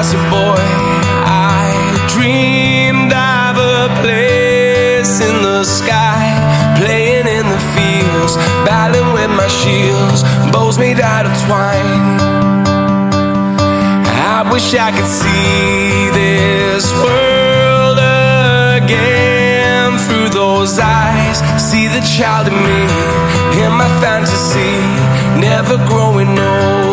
was a boy, I dreamed of a place in the sky, playing in the fields, battling with my shields, bows made out of twine. I wish I could see this world again through those eyes, see the child in me, in my fantasy, never growing old.